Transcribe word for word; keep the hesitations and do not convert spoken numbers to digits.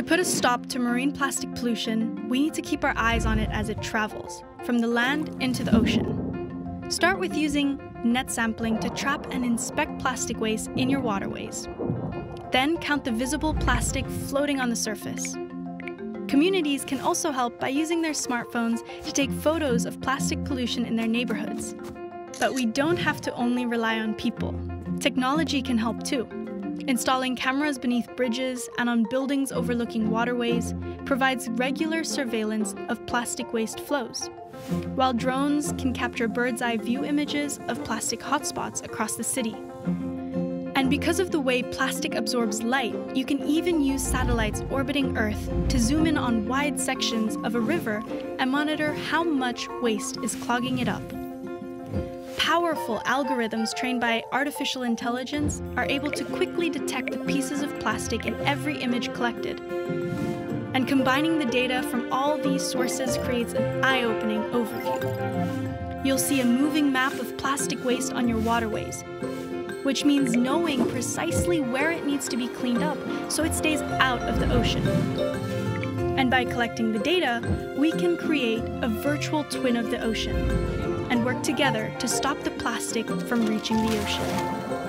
To put a stop to marine plastic pollution, we need to keep our eyes on it as it travels, from the land into the ocean. Start with using net sampling to trap and inspect plastic waste in your waterways. Then count the visible plastic floating on the surface. Communities can also help by using their smartphones to take photos of plastic pollution in their neighborhoods. But we don't have to only rely on people. Technology can help too. Installing cameras beneath bridges and on buildings overlooking waterways provides regular surveillance of plastic waste flows, while drones can capture bird's-eye view images of plastic hotspots across the city. And because of the way plastic absorbs light, you can even use satellites orbiting Earth to zoom in on wide sections of a river and monitor how much waste is clogging it up. Powerful algorithms trained by artificial intelligence are able to quickly detect the pieces of plastic in every image collected. And combining the data from all these sources creates an eye-opening overview. You'll see a moving map of plastic waste on your waterways, which means knowing precisely where it needs to be cleaned up so it stays out of the ocean. And by collecting the data, we can create a virtual twin of the ocean and work together to stop the plastic from reaching the ocean.